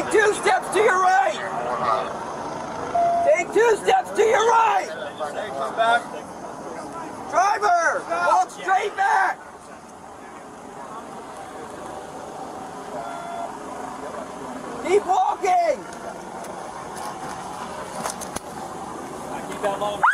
Take two steps to your right. Take two steps to your right. Driver, walk straight back. Keep walking. I keep that long.